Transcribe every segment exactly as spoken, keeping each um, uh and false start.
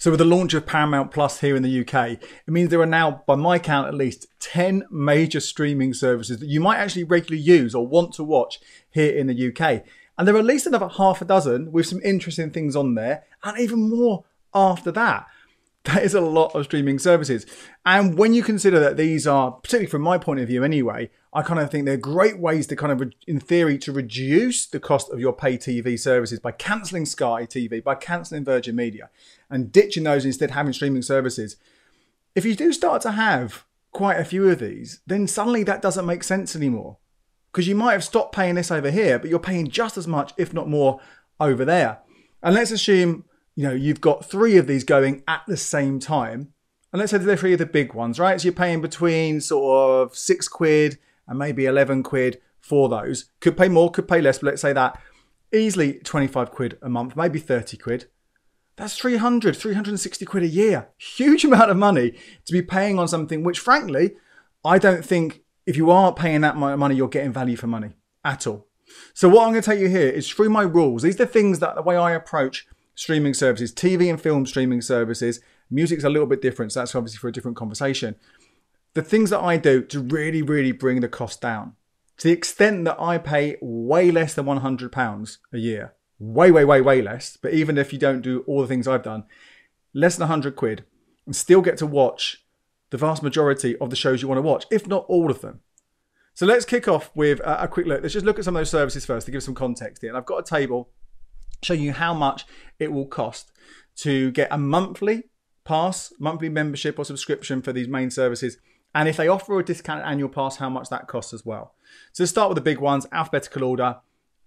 So with the launch of Paramount Plus here in the U K, it means there are now, by my count at least, ten major streaming services that you might actually regularly use or want to watch here in the U K. And there are at least another half a dozen with some interesting things on there, and even more after that. That is a lot of streaming services. And when you consider that these are, particularly from my point of view anyway, I kind of think they're great ways to kind of, in theory, to reduce the cost of your pay T V services by cancelling Sky T V, by cancelling Virgin Media, and ditching those and instead having streaming services. If you do start to have quite a few of these, then suddenly that doesn't make sense anymore. Because you might have stopped paying this over here, but you're paying just as much, if not more, over there. And let's assume, you know, you've got three of these going at the same time. And let's say they're three of the big ones, right? So you're paying between sort of six quid and maybe eleven quid for those. Could pay more, could pay less, but let's say that easily twenty-five quid a month, maybe thirty quid. That's three hundred, three hundred sixty quid a year. Huge amount of money to be paying on something which, frankly, I don't think if you are paying that amount of money, you're getting value for money at all. So what I'm going to tell you here is through my rules. These are the things that the way I approach streaming services, T V and film streaming services. Music's a little bit different, so that's obviously for a different conversation. The things that I do to really, really bring the cost down. To the extent that I pay way less than one hundred pounds a year. Way, way, way, way less. But even if you don't do all the things I've done, less than one hundred quid, and still get to watch the vast majority of the shows you want to watch, if not all of them. So let's kick off with a quick look. Let's just look at some of those services first to give some context here. And I've got a table showing you how much it will cost to get a monthly pass, monthly membership or subscription for these main services. And if they offer a discounted annual pass, how much that costs as well. So let's start with the big ones, alphabetical order,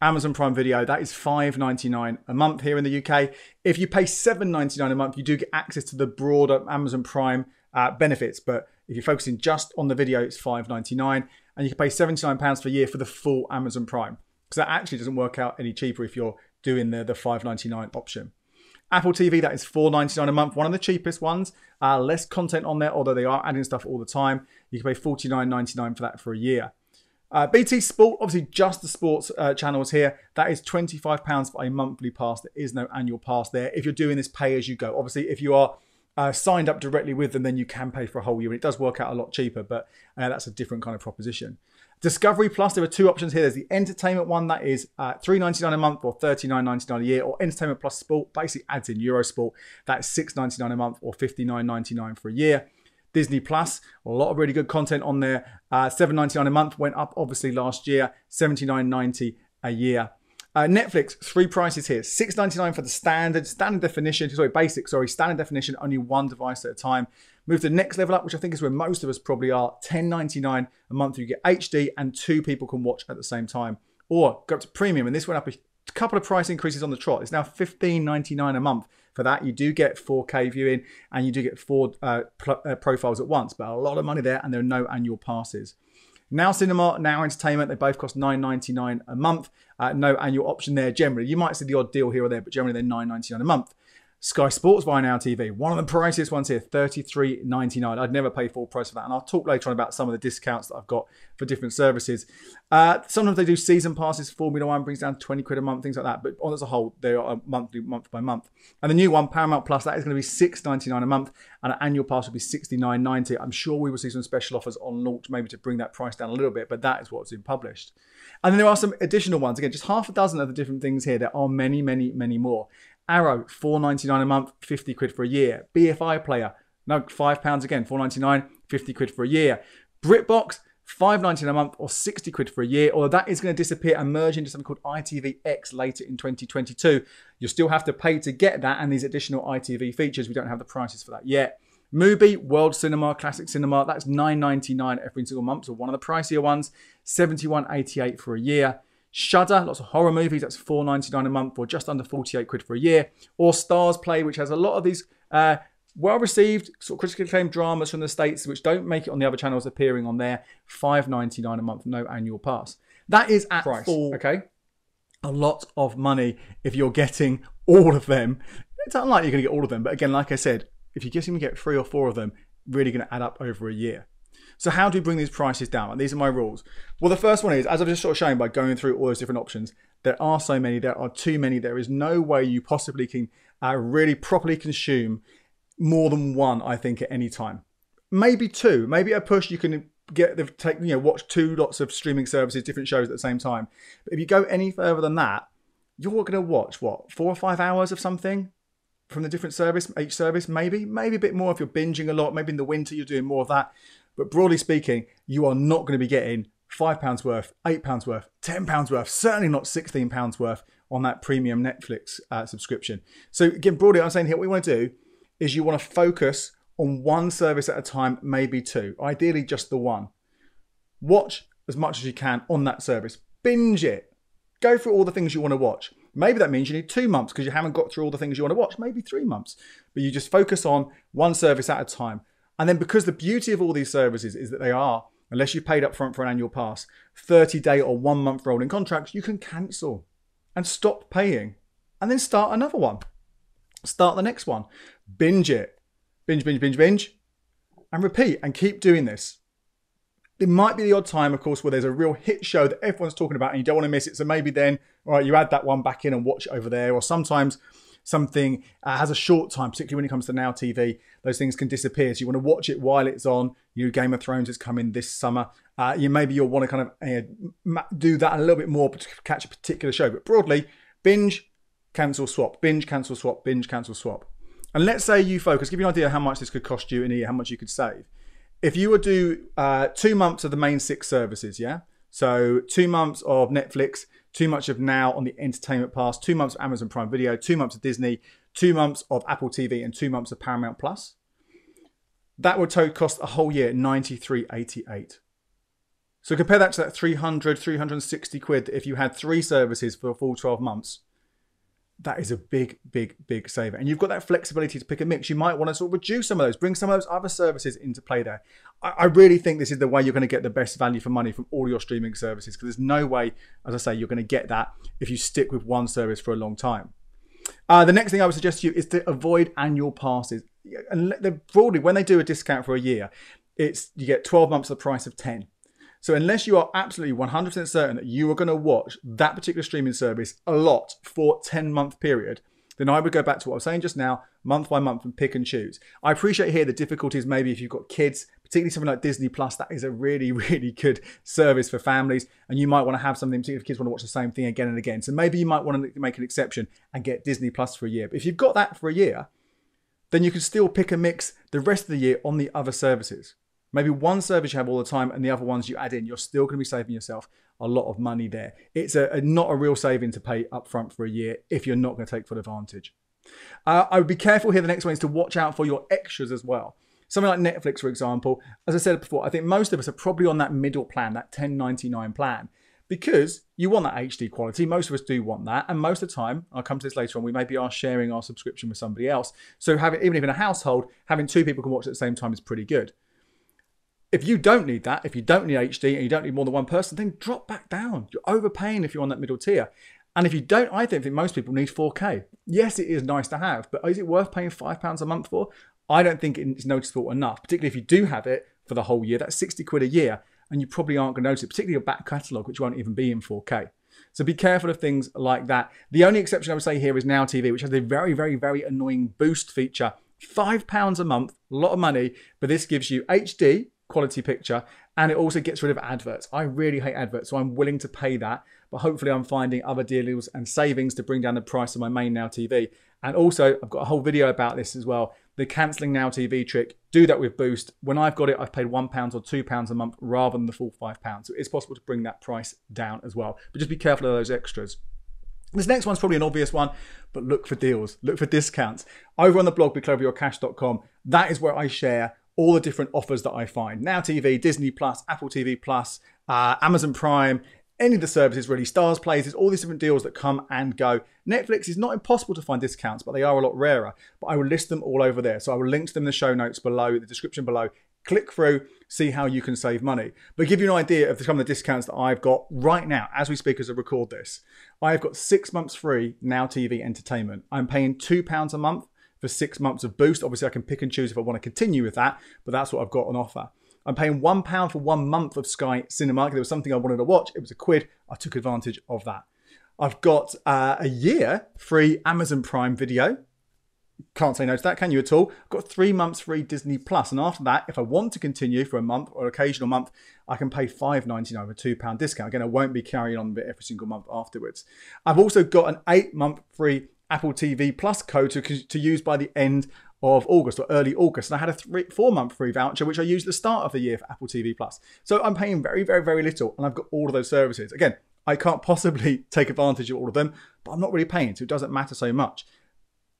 Amazon Prime Video. That is five ninety-nine a month here in the U K. If you pay seven ninety-nine a month, you do get access to the broader Amazon Prime uh, benefits. But if you're focusing just on the video, it's five ninety-nine, and you can pay seventy-nine pounds per year for the full Amazon Prime. So that actually doesn't work out any cheaper if you're doing the, the five ninety-nine option. Apple T V, that is four ninety-nine a month, one of the cheapest ones. Uh, less content on there, although they are adding stuff all the time. You can pay forty-nine ninety-nine for that for a year. Uh, B T Sport, obviously just the sports uh, channels here. That is twenty-five pounds for a monthly pass. There is no annual pass there. If you're doing this pay as you go, obviously if you are uh, signed up directly with them, then you can pay for a whole year. And it does work out a lot cheaper, but uh, that's a different kind of proposition. Discovery Plus, there are two options here. There's the entertainment one, that is uh, three ninety-nine a month or thirty-nine ninety-nine a year, or Entertainment Plus Sport, basically adds in Eurosport, that's six ninety-nine a month or fifty-nine ninety-nine for a year. Disney Plus, a lot of really good content on there, uh, seven ninety-nine a month, went up obviously last year, seventy-nine ninety a year. Uh, Netflix, three prices here, six ninety-nine for the standard, standard definition, sorry, basic, sorry, standard definition, only one device at a time. Move to the next level up, which I think is where most of us probably are, ten ninety-nine a month. You get H D and two people can watch at the same time. Or go up to premium, and this went up a couple of price increases on the trot. It's now fifteen ninety-nine a month for that. You do get four K viewing and you do get four uh, uh, profiles at once, but a lot of money there and there are no annual passes. Now Cinema, Now Entertainment, they both cost nine ninety-nine a month. Uh, no annual option there generally. You might see the odd deal here or there, but generally they're nine ninety-nine a month. Sky Sports via Now T V, one of the priciest ones here, thirty-three ninety-nine. I'd never pay full price for that. And I'll talk later on about some of the discounts that I've got for different services. Uh, sometimes they do season passes, Formula One brings down twenty quid a month, things like that. But on as a whole, they are monthly, month by month. And the new one, Paramount Plus, that is going to be six ninety-nine a month. And an annual pass will be sixty-nine ninety. I'm sure we will see some special offers on launch, maybe to bring that price down a little bit, but that is what's been published. And then there are some additional ones. Again, just half a dozen of the different things here. There are many, many, many more. Arrow, four ninety-nine a month, fifty quid for a year. B F I Player, no, five pounds again, four ninety-nine, fifty quid for a year. Britbox, five ninety-nine a month or sixty quid for a year, although that is going to disappear and merge into something called I T V X later in twenty twenty-two. You'll still have to pay to get that and these additional I T V features. We don't have the prices for that yet. Mubi, World Cinema, Classic Cinema, that's nine ninety-nine every single month, so one of the pricier ones, seventy-one eighty-eight for a year. Shudder, lots of horror movies, that's four ninety-nine a month or just under forty-eight quid for a year. Or Starz Play, which has a lot of these uh, well-received, sort of critically acclaimed dramas from the States, which don't make it on the other channels appearing on there, five ninety-nine a month, no annual pass. That is at price, full, okay? A lot of money if you're getting all of them. It's unlikely you're going to get all of them, but again, like I said, if you just even get three or four of them, really going to add up over a year. So how do we bring these prices down? And these are my rules. Well, the first one is, as I've just sort of shown by going through all those different options, there are so many, there are too many, there is no way you possibly can uh, really properly consume more than one, I think, at any time. Maybe two. Maybe at a push you can get the take, you know, watch two lots of streaming services, different shows at the same time. But if you go any further than that, you're going to watch, what, four or five hours of something from the different service, each service, maybe. Maybe a bit more if you're binging a lot. Maybe in the winter you're doing more of that. But broadly speaking, you are not going to be getting five pounds worth, eight pounds worth, ten pounds worth, certainly not sixteen pounds worth on that premium Netflix uh, subscription. So again, broadly, I'm saying here, what you want to do is you want to focus on one service at a time, maybe two, ideally just the one. Watch as much as you can on that service. Binge it. Go through all the things you want to watch. Maybe that means you need two months because you haven't got through all the things you want to watch, maybe three months. But you just focus on one service at a time. And then because the beauty of all these services is that they are, unless you paid up front for an annual pass, thirty day or one month rolling contracts, you can cancel and stop paying and then start another one. Start the next one. Binge it. Binge, binge, binge, binge. And repeat and keep doing this. There might be the odd time, of course, where there's a real hit show that everyone's talking about and you don't want to miss it. So maybe then, all right, you add that one back in and watch it over there. Or sometimes something uh, has a short time, particularly when it comes to Now T V. Those things can disappear. So you want to watch it while it's on. You know, Game of Thrones is coming this summer. Uh, you maybe you'll want to kind of uh, do that a little bit more to catch a particular show. But broadly, binge, cancel, swap. Binge, cancel, swap. Binge, cancel, swap. And let's say you focus. Give you an idea how much this could cost you in a year, how much you could save. If you would do uh, two months of the main six services, yeah? So two months of Netflix, two months of Now on the Entertainment Pass, two months of Amazon Prime Video, two months of Disney, two months of Apple T V, and two months of Paramount Plus. That would cost a whole year ninety-three eighty-eight. So compare that to that three hundred, three hundred sixty quid if you had three services for a full twelve months. That is a big, big, big saver. And you've got that flexibility to pick a mix. You might want to sort of reduce some of those, bring some of those other services into play there. I, I really think this is the way you're going to get the best value for money from all your streaming services, because there's no way, as I say, you're going to get that if you stick with one service for a long time. Uh, the next thing I would suggest to you is to avoid annual passes. And broadly, when they do a discount for a year, it's you get twelve months at the price of ten. So unless you are absolutely one hundred percent certain that you are going to watch that particular streaming service a lot for a ten month period, then I would go back to what I was saying just now, month by month, and pick and choose. I appreciate here the difficulties maybe if you've got kids, particularly something like Disney Plus, that is a really, really good service for families. And you might want to have something, particularly if kids want to watch the same thing again and again. So maybe you might want to make an exception and get Disney Plus for a year. But if you've got that for a year, then you can still pick and mix the rest of the year on the other services. Maybe one service you have all the time and the other ones you add in, you're still going to be saving yourself a lot of money there. It's a, a, not a real saving to pay upfront for a year if you're not going to take full advantage. Uh, I would be careful here. The next one is to watch out for your extras as well. Something like Netflix, for example. As I said before, I think most of us are probably on that middle plan, that ten ninety-nine plan, because you want that H D quality. Most of us do want that. And most of the time, I'll come to this later on, we maybe are sharing our subscription with somebody else. So having, even if in a household, having two people can watch at the same time is pretty good. If you don't need that, if you don't need H D and you don't need more than one person, then drop back down. You're overpaying if you're on that middle tier. And if you don't, I don't think most people need four K. Yes, it is nice to have, but is it worth paying five pounds a month for? I don't think it's noticeable enough, particularly if you do have it for the whole year. That's sixty quid a year, and you probably aren't going to notice it, particularly your back catalogue, which won't even be in four K. So be careful of things like that. The only exception I would say here is Now T V, which has a very, very, very annoying boost feature. five pounds a month, a lot of money, but this gives you H D, quality picture, and it also gets rid of adverts. I really hate adverts, so I'm willing to pay that, but hopefully I'm finding other deals and savings to bring down the price of my main Now T V. And also, I've got a whole video about this as well, the cancelling Now T V trick. Do that with Boost. When I've got it, I've paid one pound or two pounds a month rather than the full five pounds. So it's possible to bring that price down as well, but just be careful of those extras. This next one's probably an obvious one, but look for deals, look for discounts. Over on the blog, be clever with your cash dot com, that is where I share all the different offers that I find. Now T V, Disney Plus, Apple T V Plus, uh, Amazon Prime, any of the services really, Starz Play, there's all these different deals that come and go. Netflix is not impossible to find discounts, but they are a lot rarer. But I will list them all over there. So I will link to them in the show notes below, the description below. Click through, see how you can save money. But give you an idea of some of the discounts that I've got right now, as we speak, as I record this. I've got six months free Now T V Entertainment. I'm paying two pounds a month for six months of Boost. Obviously, I can pick and choose if I want to continue with that, but that's what I've got on offer. I'm paying one pound for one month of Sky Cinema. If there was something I wanted to watch, it was a quid. I took advantage of that. I've got uh, a year free Amazon Prime Video. Can't say no to that, can you, at all? I've got three months free Disney Plus, and after that, if I want to continue for a month or occasional month, I can pay five ninety-nine with a two pound discount. Again, I won't be carrying on with it every single month afterwards. I've also got an eight month free Apple T V Plus code to, to use by the end of August or early August. And I had a three, four month free voucher, which I used at the start of the year for Apple T V Plus. So I'm paying very, very, very little, and I've got all of those services. Again, I can't possibly take advantage of all of them, but I'm not really paying, so it doesn't matter so much.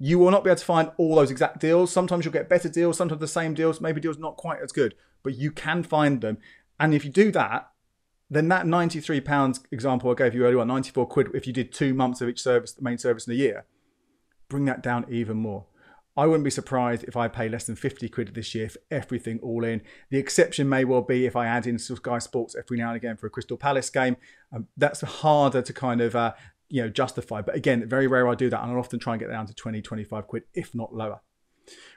You will not be able to find all those exact deals. Sometimes you'll get better deals, sometimes the same deals, maybe deals not quite as good, but you can find them. And if you do that, then that ninety-three pounds example I gave you earlier on, ninety-four quid, if you did two months of each service, the main service in a year, bring that down even more. I wouldn't be surprised if I pay less than fifty quid this year for everything all in. The exception may well be if I add in Sky Sports every now and again for a Crystal Palace game. Um, that's harder to kind of uh, you know, justify. But again, very rare I do that. And I'll often try and get down to twenty, twenty-five quid, if not lower.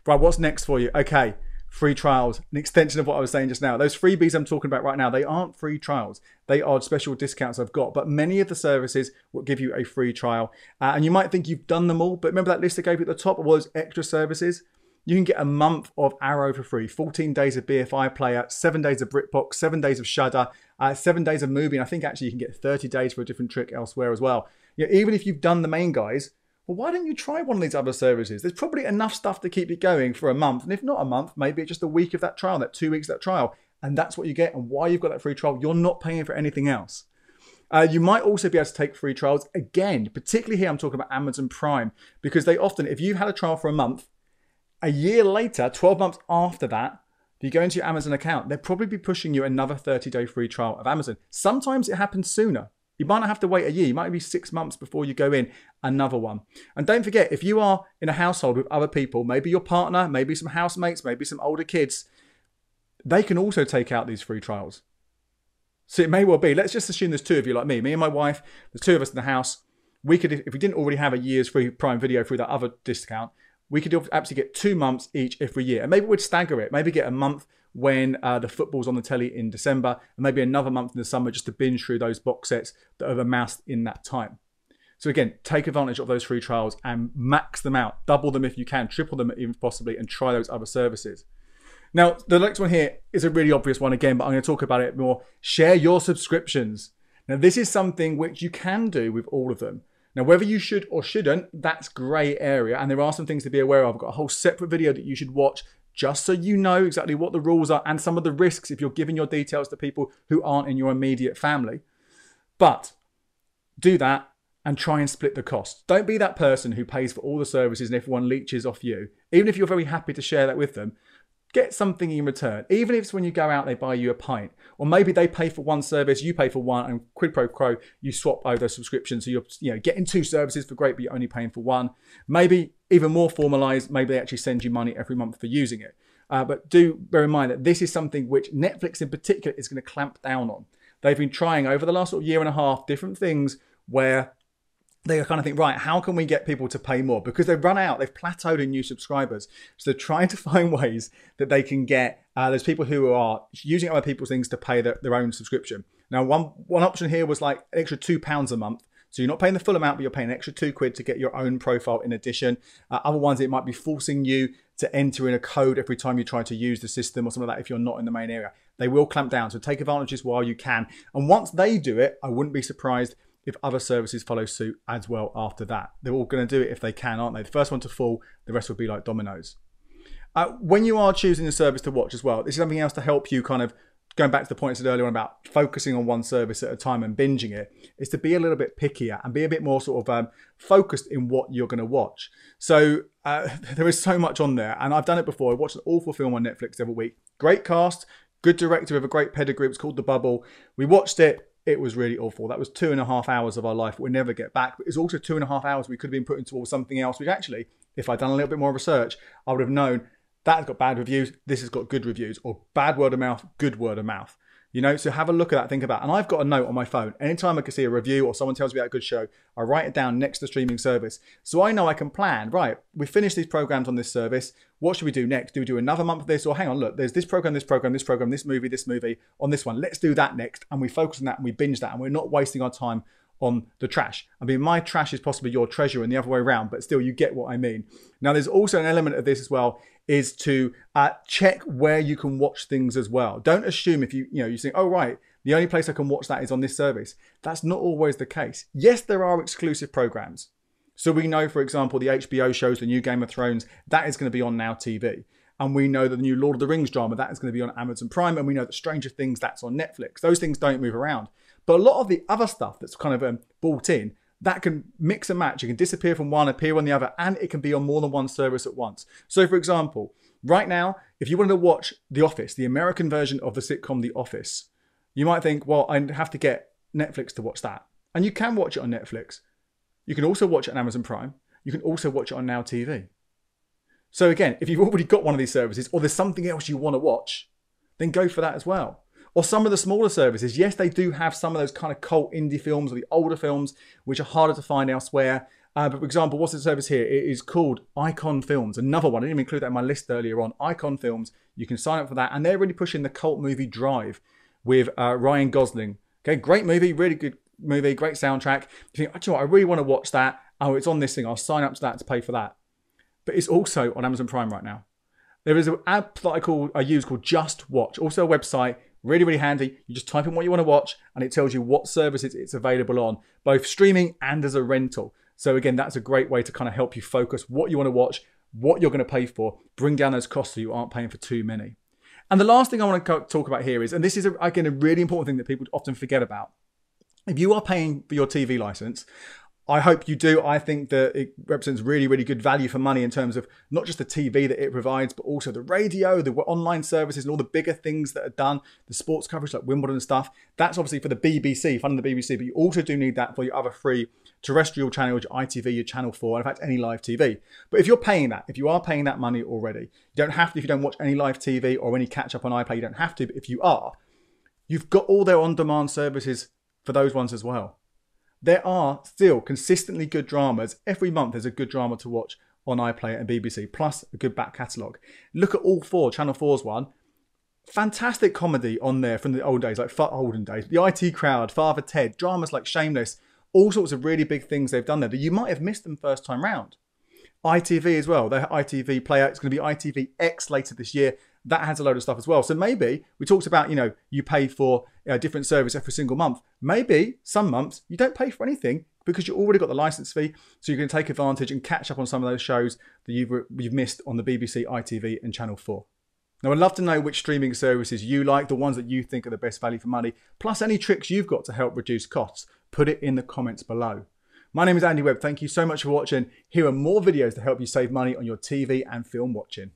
Right, what's next for you? Okay, free trials, an extension of what I was saying just now. Those freebies I'm talking about right now, they aren't free trials. They are special discounts I've got. But many of the services will give you a free trial. Uh, and you might think you've done them all, but remember that list I gave you at the top of all those extra services? You can get a month of Arrow for free, fourteen days of B F I Player, seven days of Britbox, seven days of Shudder, uh, seven days of Mubi, and I think actually you can get thirty days for a different trick elsewhere as well. You know, even if you've done the main guys, well, why don't you try one of these other services? There's probably enough stuff to keep you going for a month, and if not a month, maybe just a week of that trial, that two weeks of that trial, and that's what you get and why you've got that free trial. You're not paying for anything else. Uh, you might also be able to take free trials again, particularly here I'm talking about Amazon Prime, because they often, if you've had a trial for a month, a year later, twelve months after that, if you go into your Amazon account, they'll probably be pushing you another thirty day free trial of Amazon. Sometimes it happens sooner. You might not have to wait a year. You might be six months before you go in another one. And don't forget, if you are in a household with other people, maybe your partner, maybe some housemates, maybe some older kids, they can also take out these free trials. So it may well be, let's just assume there's two of you like me, me and my wife, there's two of us in the house. We could, if we didn't already have a year's free Prime Video through that other discount, we could absolutely get two months each every year. And maybe we'd stagger it. Maybe get a month when uh, the football's on the telly in December, and maybe another month in the summer just to binge through those box sets that have amassed in that time. So again, take advantage of those free trials and max them out. Double them if you can, triple them if possibly, and try those other services. Now, the next one here is a really obvious one again, but I'm going to talk about it more. Share your subscriptions. Now, this is something which you can do with all of them. Now, whether you should or shouldn't, that's grey area. And there are some things to be aware of. I've got a whole separate video that you should watch just so you know exactly what the rules are and some of the risks if you're giving your details to people who aren't in your immediate family. But do that and try and split the cost. Don't be that person who pays for all the services and everyone leeches off you. Even if you're very happy to share that with them, get something in return. Even if it's when you go out, they buy you a pint. Or maybe they pay for one service, you pay for one, and quid pro quo, you swap over subscription. So you're you know, getting two services for great, but you're only paying for one. Maybe even more formalized, maybe they actually send you money every month for using it. Uh, but do bear in mind that this is something which Netflix in particular is going to clamp down on. They've been trying over the last sort of year and a half different things where they kind of think, right, how can we get people to pay more? Because they've run out, they've plateaued in new subscribers. So they're trying to find ways that they can get uh, those people who are using other people's things to pay their, their own subscription. Now, one, one option here was like an extra two pounds a month. So you're not paying the full amount, but you're paying an extra two quid to get your own profile in addition. Uh, other ones, it might be forcing you to enter in a code every time you try to use the system or something like that if you're not in the main area. They will clamp down, so take advantages while you can. And once they do it, I wouldn't be surprised if other services follow suit as well after that. They're all going to do it if they can, aren't they? The first one to fall, the rest will be like dominoes. Uh, when you are choosing a service to watch as well, this is something else to help you kind of, going back to the point I said earlier on about focusing on one service at a time and binging it, is to be a little bit pickier and be a bit more sort of um, focused in what you're going to watch. So uh, there is so much on there, and I've done it before. I watched an awful film on Netflix every week. Great cast, good director with a great pedigree. It's called The Bubble. We watched it. It was really awful. That was two and a half hours of our life we'll never get back. But it's also two and a half hours we could have been putting towards something else, which actually, if I'd done a little bit more research, I would have known that's got bad reviews, this has got good reviews, or bad word of mouth, good word of mouth. You know, so have a look at that, think about it. And I've got a note on my phone. Anytime I can see a review or someone tells me about a good show, I write it down next to the streaming service. So I know I can plan, right, we finished these programs on this service. What should we do next? Do we do another month of this? Or hang on, look, there's this program, this program, this program, this movie, this movie on this one. Let's do that next. And we focus on that and we binge that. And we're not wasting our time on the trash. I mean, my trash is possibly your treasure and the other way around, but still you get what I mean. Now, there's also an element of this as well, is to uh, check where you can watch things as well. Don't assume if you, you know, you think, oh, right, the only place I can watch that is on this service. That's not always the case. Yes, there are exclusive programs. So we know, for example, the H B O shows, the new Game of Thrones, that is going to be on Now T V. And we know that the new Lord of the Rings drama, that is going to be on Amazon Prime. And we know that Stranger Things, that's on Netflix. Those things don't move around. But a lot of the other stuff that's kind of um, bought in, that can mix and match. It can disappear from one, appear on the other, and it can be on more than one service at once. So for example, right now, if you wanted to watch The Office, the American version of the sitcom The Office, you might think, well, I have to get Netflix to watch that. And you can watch it on Netflix. You can also watch it on Amazon Prime. You can also watch it on Now T V. So again, if you've already got one of these services or there's something else you want to watch, then go for that as well. Or some of the smaller services, yes, they do have some of those kind of cult indie films or the older films, which are harder to find elsewhere. Uh, but for example, what's the service here? It is called Icon Films, another one. I didn't even include that in my list earlier on. Icon Films, you can sign up for that. And they're really pushing the cult movie Drive with uh, Ryan Gosling. Okay, great movie, really good movie, great soundtrack. You think, actually, I really want to watch that. Oh, it's on this thing. I'll sign up to that to pay for that. But it's also on Amazon Prime right now. There is an app that I call I use called Just Watch, also a website, really, really handy. You just type in what you want to watch and it tells you what services it's available on, both streaming and as a rental. So again, that's a great way to kind of help you focus what you want to watch, what you're going to pay for, bring down those costs so you aren't paying for too many. And the last thing I want to talk about here is, and this is, a, again, a really important thing that people often forget about. If you are paying for your T V license, I hope you do. I think that it represents really, really good value for money in terms of not just the T V that it provides, but also the radio, the online services and all the bigger things that are done, the sports coverage like Wimbledon and stuff. That's obviously for the B B C, funding the B B C, but you also do need that for your other free terrestrial channel, your I T V, your Channel four, and in fact, any live T V. But if you're paying that, if you are paying that money already, you don't have to if you don't watch any live T V or any catch up on iPlayer, you don't have to, but if you are, you've got all their on-demand services for those ones as well. There are still consistently good dramas. Every month there's a good drama to watch on iPlayer and B B C, plus a good back catalogue. Look at all four, Channel four's one. Fantastic comedy on there from the old days, like olden days. The I T Crowd, Father Ted, dramas like Shameless, all sorts of really big things they've done there that you might have missed them first time round. I T V as well, their I T V Player. It's going to be I T V X later this year. That has a load of stuff as well. So maybe we talked about, you know, you pay for a different service every single month. Maybe some months you don't pay for anything because you already got the license fee. So you can take advantage and catch up on some of those shows that you've, you've missed on the B B C, I T V and Channel four. Now, I'd love to know which streaming services you like, the ones that you think are the best value for money, plus any tricks you've got to help reduce costs. Put it in the comments below. My name is Andy Webb. Thank you so much for watching. Here are more videos to help you save money on your T V and film watching.